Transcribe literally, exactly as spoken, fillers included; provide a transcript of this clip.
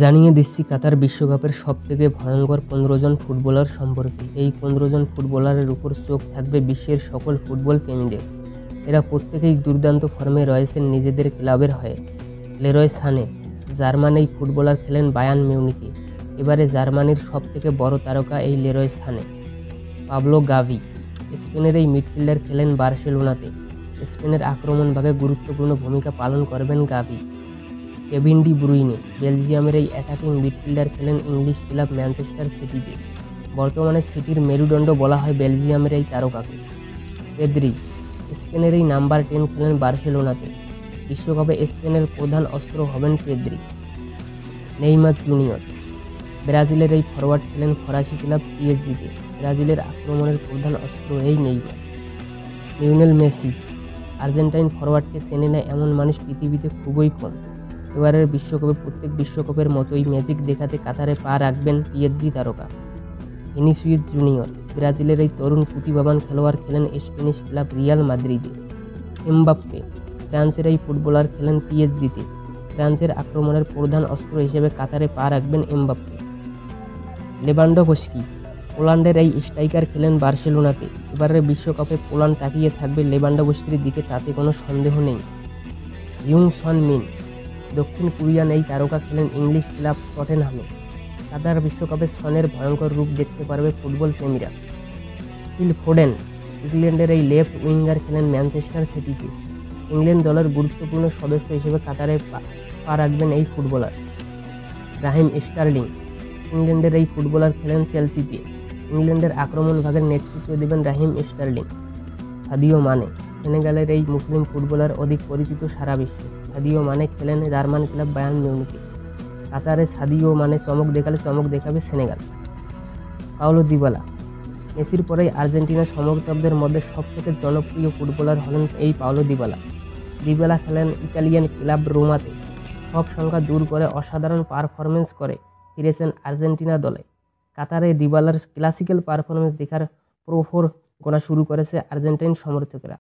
জানিয়ে দিচ্ছি কাতার বিশ্বকাপের সবথেকে ভয়ঙ্কর পনেরো জন ফুটবলার সম্পর্কে। এই পনেরো জন ফুটবলারের উপর চোখ থাকবে বিশ্বের সকল ফুটবল প্রেমীদের। এরা প্রত্যেকেই দুর্দান্ত ফর্মে রয়েছেন নিজেদের ক্লাবের হয়ে। লেরয় সানে, জার্মানির ফুটবলার, খেলেন বায়ার্ন মিউনিকে। এবারে জার্মানির সবথেকে বড় তারকা এই লেরয় সানে। পাবলো গাবি, স্পেনের এই মিডফিল্ডার, খেলেন বার্সেলোনাতে। স্পেনের আক্রমণ ভাগে গুরুত্বপূর্ণ ভূমিকা পালন করবেন গাবি। কেভিন ডি ব্রুইনে, বেলজিয়ামের এই অ্যাটাকিং মিডফিল্ডার, খেলেন ইংলিশ ক্লাব ম্যানচেস্টার সিটিতে। বর্তমানে সিটির মেরুদণ্ড বলা হয় বেলজিয়ামের এই তারকাকে। পেদ্রি, স্পেনের এই নাম্বার টেন, খেলেন বার্সেলোনাতে। বিশ্বকাপে স্পেনের প্রধান অস্ত্র হবেন পেদ্রি। নেইমার জুনিয়র, ব্রাজিলের এই ফরওয়ার্ড, খেলেন ফরাসি ক্লাব পি এস জিতে। ব্রাজিলের আক্রমণের প্রধান অস্ত্র এই নেইমার। লিওনেল মেসি, আর্জেন্টাইন ফরওয়ার্ডকে চেনে না এমন মানুষ পৃথিবীতে খুবই কম। এবারের বিশ্বকাপে প্রত্যেক বিশ্বকাপের মতোই ম্যাজিক দেখাতে কাতারে পা রাখবেন পি এস জি তারকা। ভিনিসিয়াস জুনিয়র, ব্রাজিলের এই তরুণ প্রতিভাবান খেলোয়াড়, খেলেন স্প্যানিশ ক্লাব রিয়াল মাদ্রিদে। এমবাপ্পে, ফ্রান্সের এই ফুটবলার, খেলেন পি এস জিতে। ফ্রান্সের আক্রমণের প্রধান অস্ত্র হিসেবে কাতারে পা রাখবেন এমবাপ্পে। লেভানডভস্কি, পোল্যান্ডের এই স্ট্রাইকার, খেলেন বার্সেলোনাতে। এবারের বিশ্বকাপে পোল্যান্ড তাকিয়ে থাকবে লেভানডভস্কির দিকে, তাতে কোনো সন্দেহ নেই। ইয়ুং সন মিন, দক্ষিণ কোরিয়ান এই তারকা, খেলেন ইংলিশ ক্লাব টটেনহামে। কাতার বিশ্বকাপে সনের ভয়ঙ্কর রূপ দেখতে পারবে ফুটবল প্রেমীরা। ফিল ফোডেন, ইংল্যান্ডের এই লেফট উইঙ্গার, খেলেন ম্যানচেস্টার সিটিতে। ইংল্যান্ড দলের গুরুত্বপূর্ণ সদস্য হিসেবে কাতারে পা রাখবেন এই ফুটবলার। রাহিম স্টার্লিং, ইংল্যান্ডের এই ফুটবলার, খেলেন চেলসিতে। ইংল্যান্ডের আক্রমণ ভাগের নেতৃত্ব দেবেন রাহিম স্টার্লিং। সাদিও মানে, সেনেগালের এই মুসলিম ফুটবলার অধিক পরিচিত সারা বিশ্বে। সাদিও মানে, খেলেন জার্মান ক্লাব বায়ার্ন মিউনিকে। কাতারে সাদিও মানে চমক দেখালে চমক দেখাবে সেনেগাল। পাওলো দিবালা, মেসির পরেই আর্জেন্টিনা সমর্থকদের মধ্যে সবথেকে জনপ্রিয় ফুটবলার হলেন এই পাওলো দিবালা। দিবালা খেলেন ইতালিয়ান ক্লাব রোমাতে। সব সংখ্যা দূর করে অসাধারণ পারফরমেন্স করে ফিরেছেন আর্জেন্টিনা দলে। কাতারে দিবালার ক্লাসিক্যাল পারফরমেন্স দেখার প্রহর গোনা শুরু করেছে আর্জেন্টাইন সমর্থকেরা।